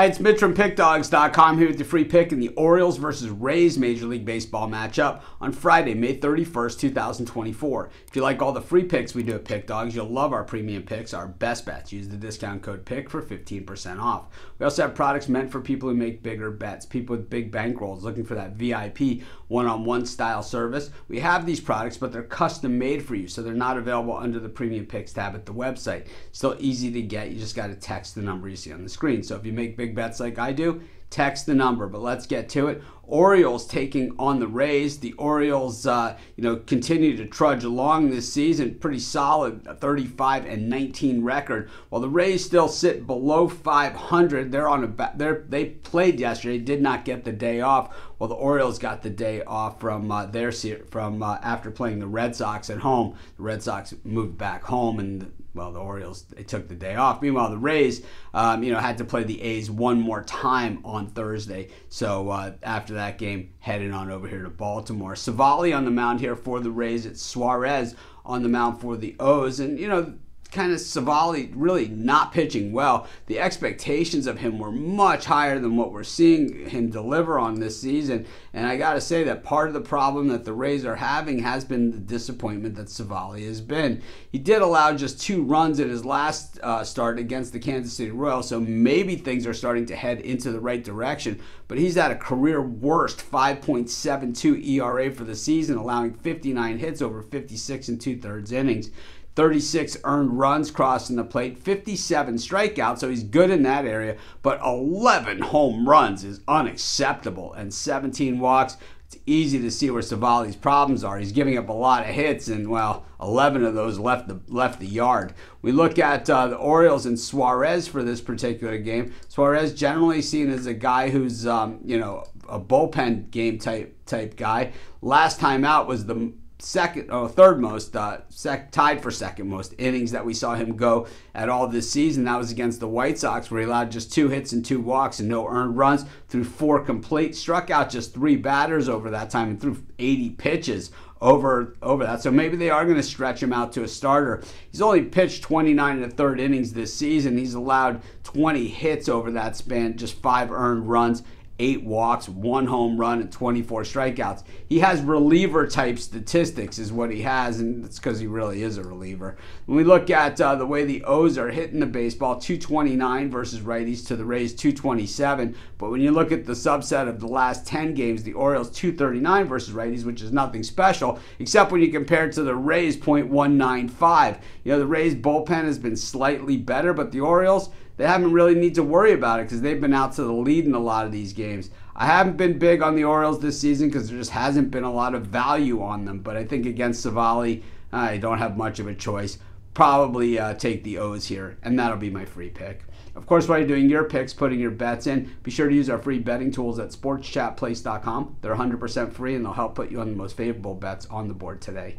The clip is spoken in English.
Hi, it's Mitch from PickDogs.com here with your free pick in the Orioles versus Rays Major League Baseball matchup on Friday, May 31st, 2024. If you like all the free picks we do at PickDogs, you'll love our premium picks, our best bets. Use the discount code PICK for 15% off. We also have products meant for people who make bigger bets, people with big bankrolls looking for that VIP one-on-one style service. We have these products, but they're custom made for you, so they're not available under the premium picks tab at the website. Still easy to get. You just got to text the number you see on the screen. So if you make big bets like I do, text the number. But let's get to it. Orioles taking on the Rays. The Orioles, continue to trudge along this season. Pretty solid 35-19 record. While the Rays still sit below 500, they played yesterday, did not get the day off. While the Orioles got the day off from after playing the Red Sox at home. The Red Sox moved back home and. Well, the Orioles, they took the day off. Meanwhile, the Rays, had to play the A's one more time on Thursday. So after that game, headed on over here to Baltimore. Savali on the mound here for the Rays. It's Suarez on the mound for the O's. And, kind of Savali really not pitching well. The expectations of him were much higher than what we're seeing him deliver on this season. And I got to say that part of the problem that the Rays are having has been the disappointment that Savali has been. He did allow just 2 runs in his last start against the Kansas City Royals, so maybe things are starting to head into the right direction. But he's at a career worst 5.72 ERA for the season, allowing 59 hits over 56 2/3 innings. 36 earned runs crossing the plate, 57 strikeouts, so he's good in that area, but 11 home runs is unacceptable, and 17 walks. It's easy to see where Savali's problems are. He's giving up a lot of hits, and, 11 of those left the yard. We look at the Orioles and Suarez for this particular game. Suarez generally seen as a guy who's, a bullpen game type guy. Last time out was the tied for second most innings that we saw him go at all this season. That was against the White Sox, where he allowed just 2 hits and 2 walks and no earned runs, through 4 complete, struck out just 3 batters over that time, and threw 80 pitches over that. So maybe they are going to stretch him out to a starter. He's only pitched 29 1/3 innings this season. He's allowed 20 hits over that span, just 5 earned runs, 8 walks, 1 home run, and 24 strikeouts. He has reliever-type statistics is what he has, and it's because he really is a reliever. When we look at the way the O's are hitting the baseball, 229 versus righties to the Rays, 227. But when you look at the subset of the last 10 games, the Orioles, 239 versus righties, which is nothing special, except when you compare it to the Rays, 0.195. The Rays' bullpen has been slightly better, but the Orioles, they haven't really need to worry about it because they've been out to the lead in a lot of these games. I haven't been big on the Orioles this season because there just hasn't been a lot of value on them. But I think against Savali, I don't have much of a choice. Probably take the O's here, and that'll be my free pick. Of course, while you're doing your picks, putting your bets in, be sure to use our free betting tools at SportsChatPlace.com. They're 100% free, and they'll help put you on the most favorable bets on the board today.